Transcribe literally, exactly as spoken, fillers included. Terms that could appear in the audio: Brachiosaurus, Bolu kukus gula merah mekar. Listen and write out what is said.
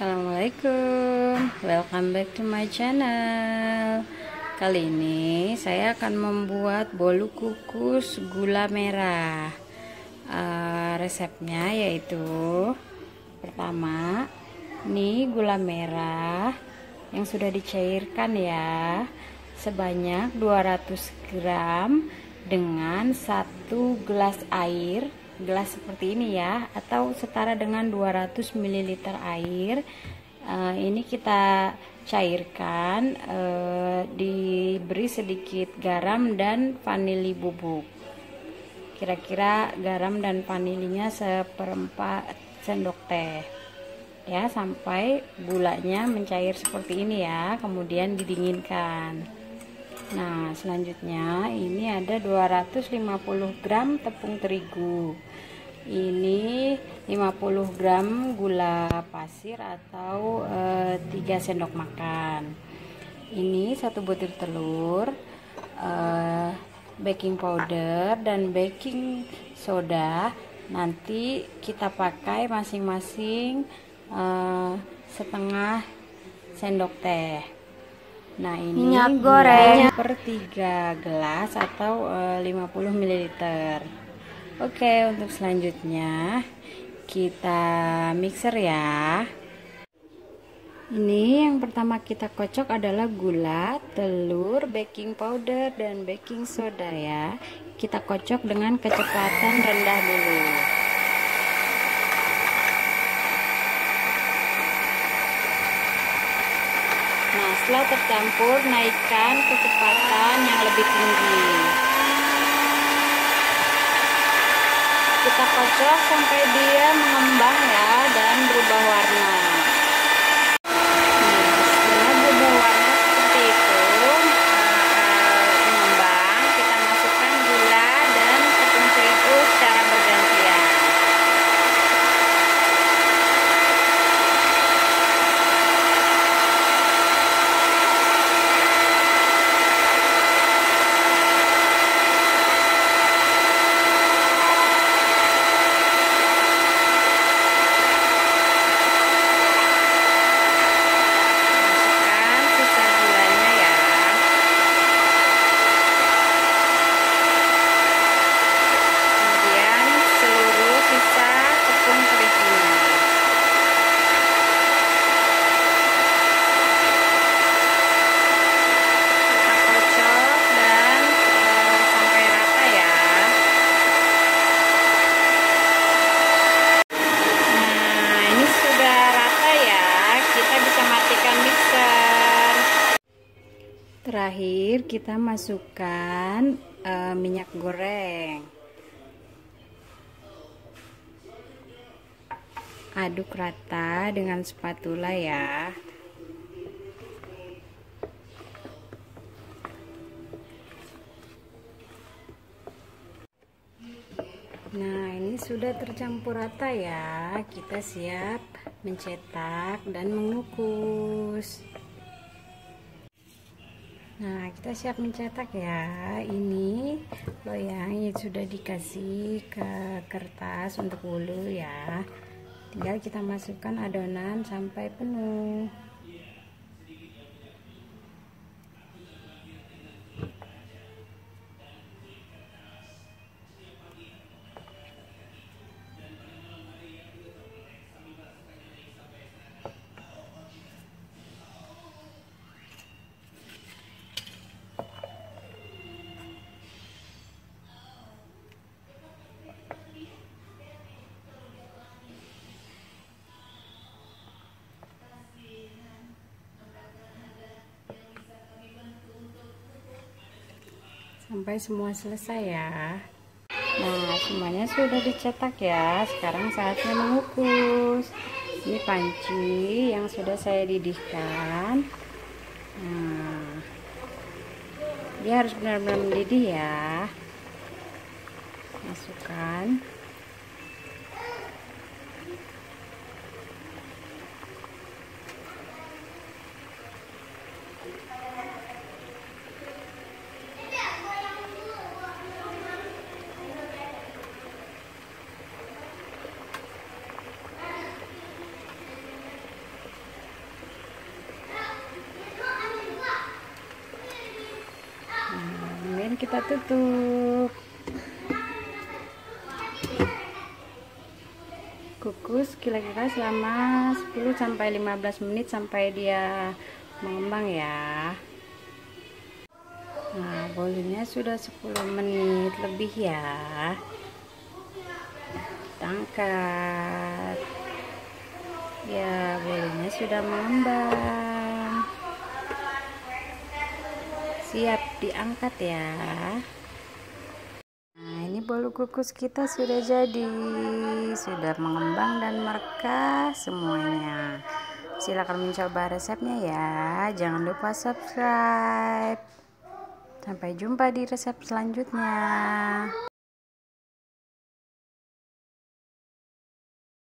Assalamualaikum, welcome back to my channel. Kali ini saya akan membuat bolu kukus gula merah. uh, Resepnya yaitu pertama, ini gula merah yang sudah dicairkan ya, sebanyak dua ratus gram dengan satu gelas air, gelas seperti ini ya, atau setara dengan dua ratus mililiter air. Uh, ini kita cairkan, uh, diberi sedikit garam dan vanili bubuk, kira-kira garam dan vanilinya seperempat sendok teh ya, sampai gulanya mencair seperti ini ya, kemudian didinginkan. Nah, selanjutnya ini ada dua ratus lima puluh gram tepung terigu. Ini lima puluh gram gula pasir atau e, tiga sendok makan. Ini satu butir telur, e, baking powder dan baking soda. Nanti kita pakai masing-masing e, setengah sendok teh. Nah, ini minyak goreng per tiga gelas atau e, lima puluh mililiter. Oke, untuk selanjutnya kita mixer ya. Ini yang pertama kita kocok adalah gula, telur, baking powder dan baking soda ya. Kita kocok dengan kecepatan rendah dulu. Nah, setelah tercampur, naikkan kecepatan yang lebih tinggi. Kita kocok sampai dia mengembang ya dan berubah warna. Nah, setelah berubah warna seperti itu, mengembang, kita masukkan gula dan tepung terigu secara bergantian. Terakhir kita masukkan uh, minyak goreng, aduk rata dengan spatula ya. Nah, ini sudah tercampur rata ya, kita siap mencetak dan mengukus. Nah, kita siap mencetak ya. Ini loyang yang sudah dikasih ke kertas untuk bolu ya. Tinggal kita masukkan adonan sampai penuh. Sampai semua selesai ya. Nah, semuanya sudah dicetak ya. Sekarang saatnya mengukus. Ini panci yang sudah saya didihkan. Nah, dia harus benar-benar mendidih ya. Masukkan. kita tutup. Kukus kira-kira selama sepuluh sampai lima belas menit sampai dia mengembang ya. Nah, bolunya sudah sepuluh menit lebih ya. Kita angkat. Ya, bolunya sudah mengembang. Siap diangkat ya. Nah, ini bolu kukus kita sudah jadi. Sudah mengembang dan merekah semuanya. Silakan mencoba resepnya ya. Jangan lupa subscribe. Sampai jumpa di resep selanjutnya.